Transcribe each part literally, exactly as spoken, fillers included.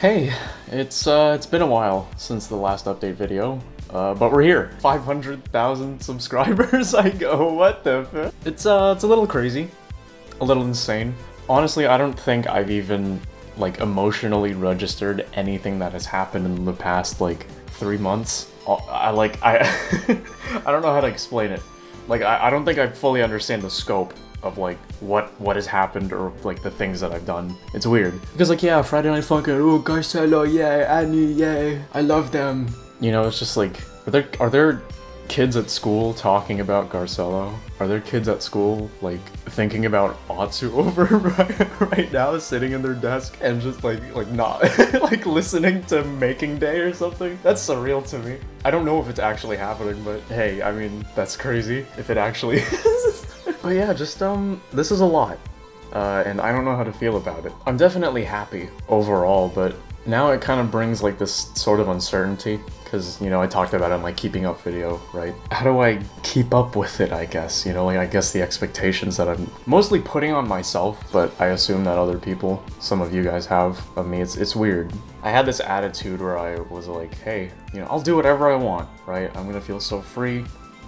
Hey, it's uh, it's been a while since the last update video, uh, but we're here. five hundred thousand subscribers. I go, what the f? It's uh, it's a little crazy, a little insane. Honestly, I don't think I've even like emotionally registered anything that has happened in the past like three months. I like I I don't know how to explain it. Like I, I don't think I fully understand the scope of like what what has happened or like the things that I've done. It's weird. Because like yeah, Friday Night Funkin', oh Garcello, yeah, Annie, yeah, I love them. You know, it's just like are there are there kids at school talking about Garcello? Are there kids at school like thinking about Atsu over right, right now, sitting in their desk and just like like not like listening to Making Day or something? That's surreal to me. I don't know if it's actually happening, but hey, I mean that's crazy if it actually is. But yeah, just um, this is a lot, uh, and I don't know how to feel about it. I'm definitely happy overall, but now it kind of brings like this sort of uncertainty. Because, you know, I talked about it in my keeping up video, right? How do I keep up with it, I guess? You know, like, I guess the expectations that I'm mostly putting on myself, but I assume that other people, some of you guys have of me, it's, it's weird. I had this attitude where I was like, hey, you know, I'll do whatever I want, right? I'm gonna feel so free.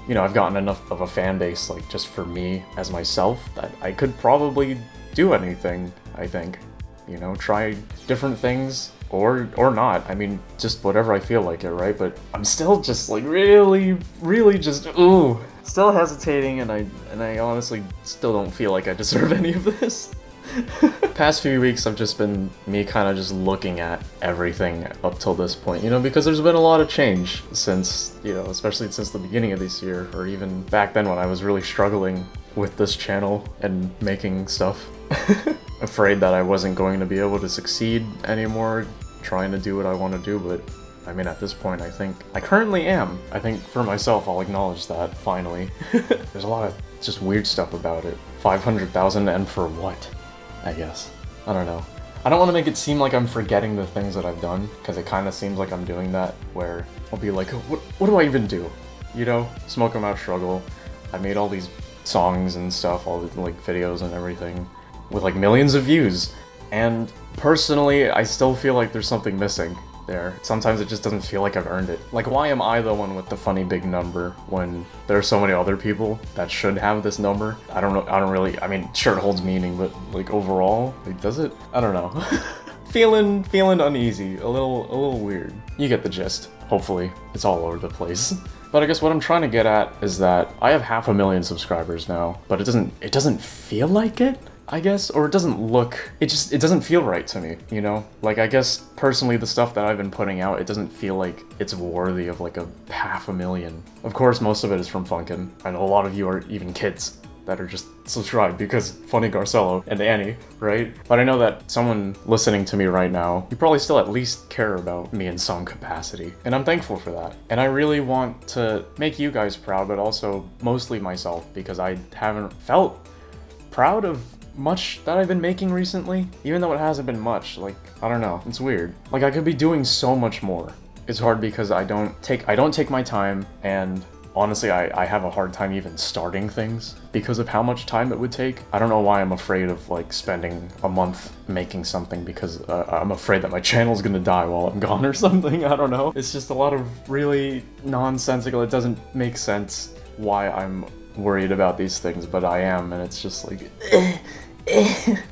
You know, I've gotten enough of a fan base, like, just for me as myself, that I could probably do anything, I think. You know, try different things. Or or not. I mean, just whatever I feel like it, right? But I'm still just like really, really just ooh, still hesitating, and I and I honestly still don't feel like I deserve any of this. Past few weeks, I've just been me kind of just looking at everything up till this point, you know, because there's been a lot of change since, you know, especially since the beginning of this year, or even back then when I was really struggling with this channel and making stuff. Afraid that I wasn't going to be able to succeed anymore, trying to do what I want to do, but I mean at this point I think I currently am. I think for myself I'll acknowledge that, finally. There's a lot of just weird stuff about it. five hundred thousand and for what? I guess. I don't know. I don't want to make it seem like I'm forgetting the things that I've done, because it kind of seems like I'm doing that, where I'll be like, what, what do I even do? You know? Smoke 'Em Out Struggle. I made all these songs and stuff, all the like videos and everything, with like millions of views, and personally I still feel like there's something missing there. Sometimes it just doesn't feel like I've earned it. Like why am I the one with the funny big number when there are so many other people that should have this number? I don't know, I don't really, I mean sure it holds meaning, but like overall, like does it? I don't know. Feeling, feeling uneasy, a little, a little weird. You get the gist, hopefully. It's all over the place. But I guess what I'm trying to get at is that I have half a million subscribers now, but it doesn't, it doesn't feel like it? I guess, or it doesn't look, it just, it doesn't feel right to me, you know? Like, I guess, personally, the stuff that I've been putting out, it doesn't feel like it's worthy of, like, a half a million. Of course, most of it is from Funkin'. I know a lot of you are even kids that are just subscribed because funny Garcello and Annie, right? But I know that someone listening to me right now, you probably still at least care about me in some capacity, and I'm thankful for that. And I really want to make you guys proud, but also mostly myself, because I haven't felt proud of much that I've been making recently, even though it hasn't been much. Like, I don't know, it's weird. Like, I could be doing so much more. It's hard because I don't take I don't take my time, and honestly, I, I have a hard time even starting things because of how much time it would take. I don't know why I'm afraid of, like, spending a month making something because uh, I'm afraid that my channel's gonna die while I'm gone or something, I don't know. It's just a lot of really nonsensical, it doesn't make sense why I'm worried about these things, but I am, and it's just like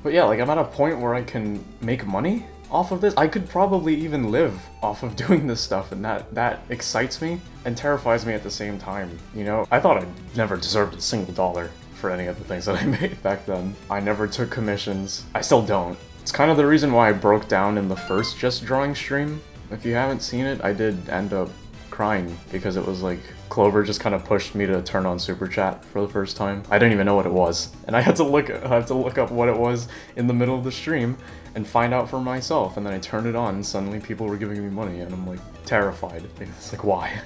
but yeah, like I'm at a point where I can make money off of this. I could probably even live off of doing this stuff, and that that excites me and terrifies me at the same time, you know? I thought I never deserved a single dollar for any of the things that I made back then. I never took commissions. I still don't. It's kind of the reason why I broke down in the first Just Drawing stream. If you haven't seen it, I did end up crying because it was like Clover just kind of pushed me to turn on Super Chat for the first time. I didn't even know what it was, and I had to look I had to look up what it was in the middle of the stream and find out for myself, and then I turned it on and suddenly people were giving me money and I'm like terrified. It's like, why?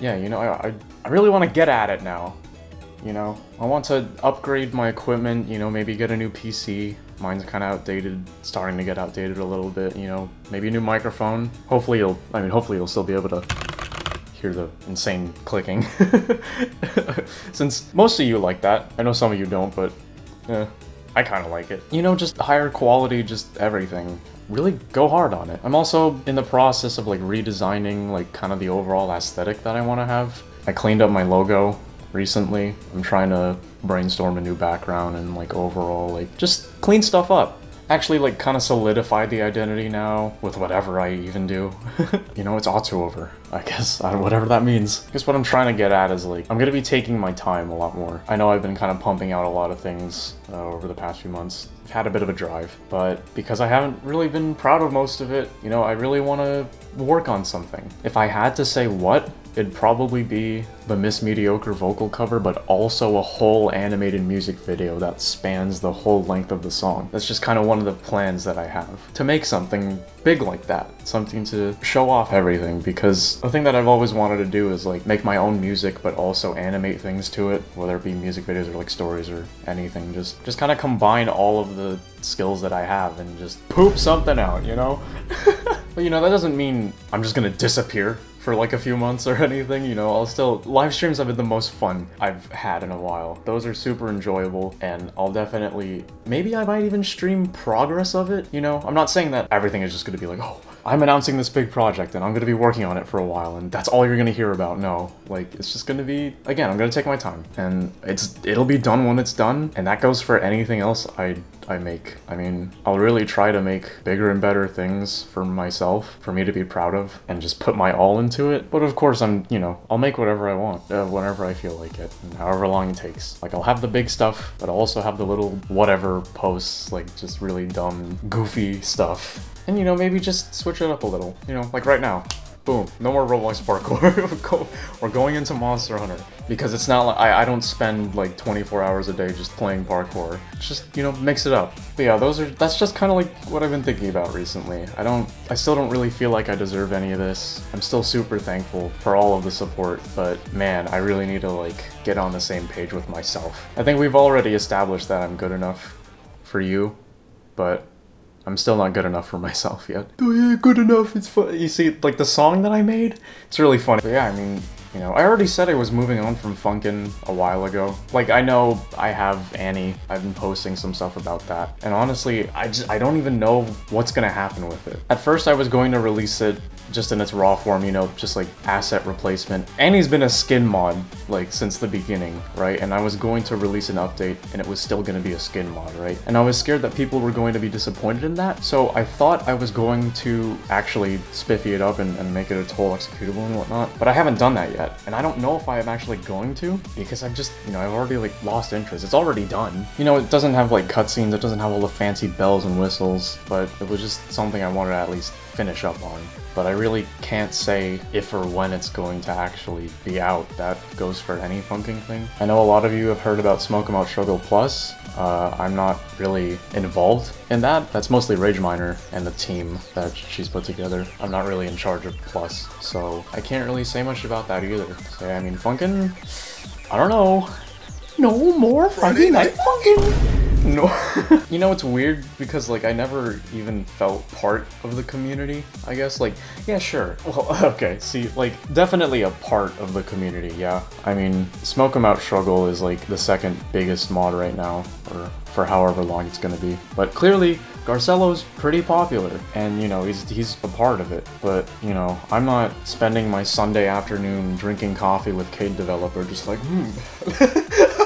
Yeah, you know, I, I, I really want to get at it now, you know? I want to upgrade my equipment, you know, maybe get a new P C. Mine's kind of outdated, starting to get outdated a little bit, you know? Maybe a new microphone. Hopefully you'll, I mean, hopefully you'll still be able to hear the insane clicking. Since most of you like that. I know some of you don't, but eh, I kind of like it. You know, just higher quality, just everything. really go hard on it. I'm also in the process of like redesigning like kind of the overall aesthetic that I want to have. I cleaned up my logo recently. I'm trying to brainstorm a new background and like overall like just clean stuff up. Actually like kind of solidified the identity now with whatever I even do. You know, it's Atsu over, I guess, I don't, whatever that means. I guess what I'm trying to get at is like, I'm gonna be taking my time a lot more. I know I've been kind of pumping out a lot of things uh, over the past few months. I've had a bit of a drive, but because I haven't really been proud of most of it, you know, I really want to work on something. If I had to say what, it'd probably be the Miss Mediocre vocal cover, but also a whole animated music video that spans the whole length of the song. That's just kind of one of the plans that I have, to make something big like that, something to show off everything, because the thing that I've always wanted to do is like make my own music, but also animate things to it, whether it be music videos or like stories or anything. Just, just kind of combine all of the skills that I have and just poop something out, you know? But you know, that doesn't mean I'm just gonna disappear for like a few months or anything, you know, I'll still... Live streams have been the most fun I've had in a while. Those are super enjoyable, and I'll definitely... Maybe I might even stream progress of it, you know? I'm not saying that everything is just gonna be like, oh, I'm announcing this big project, and I'm gonna be working on it for a while, and that's all you're gonna hear about. No, like, it's just gonna be... Again, I'm gonna take my time, and it's it'll be done when it's done, and that goes for anything else I, I make. I mean, I'll really try to make bigger and better things for myself, for me to be proud of, and just put my all into to it. But of course, I'm, you know, I'll make whatever I want, uh, whenever I feel like it, and however long it takes. Like, I'll have the big stuff, but I'll also have the little whatever posts, like just really dumb, goofy stuff. And, you know, maybe just switch it up a little, you know, like right now. Boom, no more ROBLOX parkour. We're going into Monster Hunter. Because it's not like, I, I don't spend like twenty-four hours a day just playing parkour. It's just, you know, mix it up. But yeah, those are, that's just kind of like what I've been thinking about recently. I don't, I still don't really feel like I deserve any of this. I'm still super thankful for all of the support, but man, I really need to like get on the same page with myself. I think we've already established that I'm good enough for you, but I'm still not good enough for myself yet. Oh yeah, good enough, it's fun. You see, like the song that I made, it's really funny. But yeah, I mean, you know, I already said I was moving on from Funkin' a while ago. Like, I know I have Annie. I've been posting some stuff about that. And honestly, I just, I don't even know what's gonna happen with it. At first, I was going to release it just in its raw form, you know, just like asset replacement. Annie's been a skin mod, like, since the beginning, right? And I was going to release an update, and it was still gonna be a skin mod, right? And I was scared that people were going to be disappointed in that. So I thought I was going to actually spiffy it up and, and make it a total executable and whatnot, but I haven't done that yet. And I don't know if I am actually going to, because I've just, you know, I've already like lost interest. It's already done. You know, it doesn't have like cutscenes, it doesn't have all the fancy bells and whistles, but it was just something I wanted to at least finish up on. But I really can't say if or when it's going to actually be out. That goes for any funking thing. I know a lot of you have heard about Smoke 'Em Out Struggle Plus. Uh, I'm not really involved in that. That's mostly Rage Miner and the team that she's put together. I'm not really in charge of Plus, so I can't really say much about that either. So, I mean, funkin', I don't know. No more Friday Night Funkin'! No. You know, it's weird because like I never even felt part of the community, I guess. Like, yeah, sure. Well, okay, see, like definitely a part of the community, yeah. I mean, Smoke 'Em Out Struggle is like the second biggest mod right now, or for however long it's gonna be. But clearly, Garcello's pretty popular, and you know, he's, he's a part of it. But, you know, I'm not spending my Sunday afternoon drinking coffee with Cade Developer just like, hmm.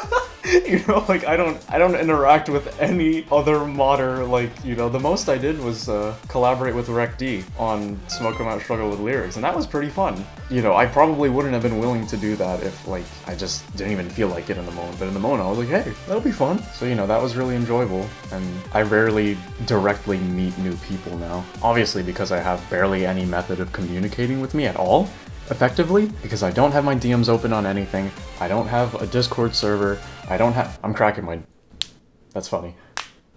You know, like I don't, I don't interact with any other modder. Like, you know, the most I did was uh, collaborate with Rec D on "Smoke 'Em Out Struggle With Lyrics," and that was pretty fun. You know, I probably wouldn't have been willing to do that if like I just didn't even feel like it in the moment. But in the moment, I was like, hey, that'll be fun. So you know, that was really enjoyable. And I rarely directly meet new people now, obviously because I have barely any method of communicating with me at all, effectively, because I don't have my D Ms open on anything. I don't have a Discord server. I don't have- I'm cracking my- that's funny.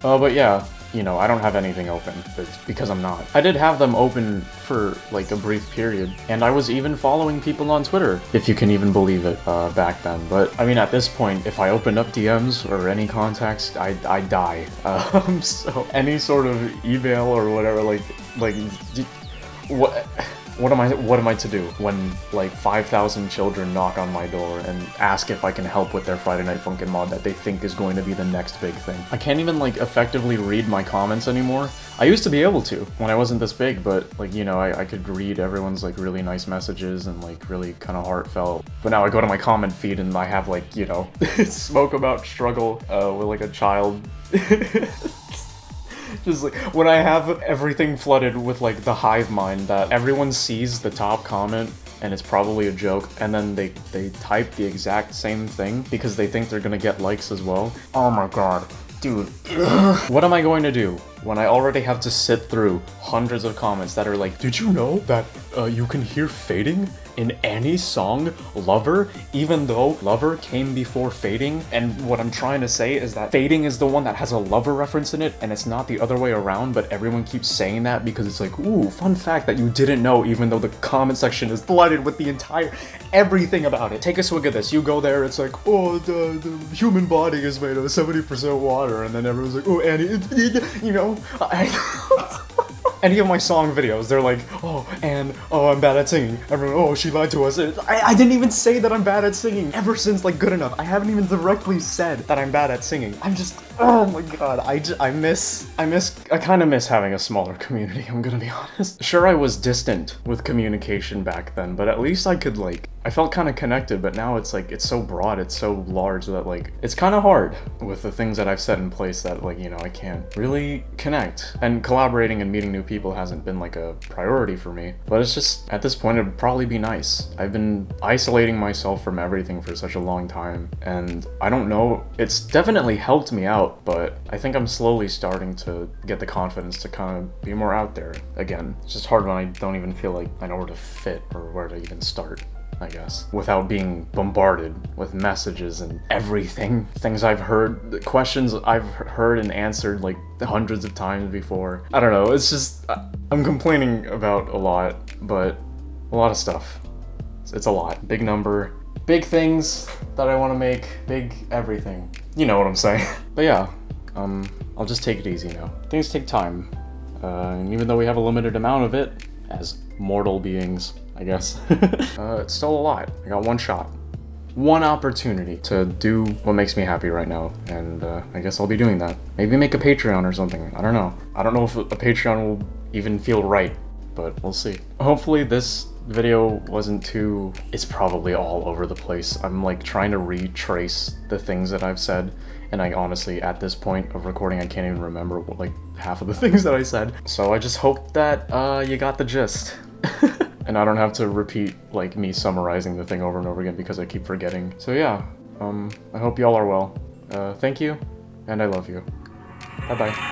Oh, uh, but yeah, you know, I don't have anything open. It's because I'm not. I did have them open for like a brief period, and I was even following people on Twitter, if you can even believe it, uh, back then. But I mean, at this point, if I open up D Ms or any contacts, I, I die. Um, so any sort of email or whatever, like, like, what? what am I what am I to do when like five thousand children knock on my door and ask if I can help with their Friday Night Funkin' mod that they think is going to be the next big thing? I can't even like effectively read my comments anymore. I used to be able to when I wasn't this big, but like, you know, I, I could read everyone's like really nice messages and like really kind of heartfelt. But now I go to my comment feed and I have like, you know, Smoke 'Em Out Struggle uh, with like a child. Just like, when I have everything flooded with like the hive mind that everyone sees the top comment and it's probably a joke, and then they, they type the exact same thing because they think they're gonna get likes as well. Oh my god, dude. What am I going to do when I already have to sit through hundreds of comments that are like, did you know that uh, you can hear Fading in Annie's song Lover, even though Lover came before Fading? And what I'm trying to say is that Fading is the one that has a Lover reference in it, and it's not the other way around, but everyone keeps saying that because it's like, ooh, fun fact that you didn't know, even though the comment section is flooded with the entire, everything about it. Take a swig of this. You go there, it's like, oh, the, the human body is made of seventy percent water, and then everyone's like, oh, Annie, it, it, you know, I any of my song videos, they're like, oh, and oh, I'm bad at singing. Everyone, oh, she lied to us. I, I didn't even say that I'm bad at singing ever since, like, Good Enough. I haven't even directly said that I'm bad at singing. I'm just, oh my god, I, just, I miss, I miss, I kind of miss having a smaller community, I'm gonna be honest. Sure, I was distant with communication back then, but at least I could, like, I felt kind of connected, but now it's like, it's so broad, it's so large that like, it's kind of hard with the things that I've set in place that like, you know, I can't really connect. And collaborating and meeting new people hasn't been like a priority for me, but it's just, at this point, it'd probably be nice. I've been isolating myself from everything for such a long time, and I don't know, it's definitely helped me out, but I think I'm slowly starting to get the confidence to kind of be more out there again. It's just hard when I don't even feel like I know where to fit or where to even start, I guess, without being bombarded with messages and everything. Things I've heard, questions I've heard and answered like hundreds of times before. I don't know, it's just, I'm complaining about a lot, but a lot of stuff. It's a lot. Big number, big things that I want to make, big everything. You know what I'm saying. But yeah, um, I'll just take it easy now. Things take time, uh, and even though we have a limited amount of it, as mortal beings, I guess. uh, it's still a lot. I got one shot, one opportunity to do what makes me happy right now, and uh, I guess I'll be doing that. Maybe make a Patreon or something, I don't know. I don't know if a Patreon will even feel right, but we'll see. Hopefully this video wasn't too, it's probably all over the place. I'm like trying to retrace the things that I've said, and I honestly, at this point of recording, I can't even remember what, like half of the things that I said. So I just hope that uh, you got the gist. And I don't have to repeat, like, me summarizing the thing over and over again because I keep forgetting. So yeah, um, I hope y'all are well. Uh, thank you, and I love you. Bye-bye.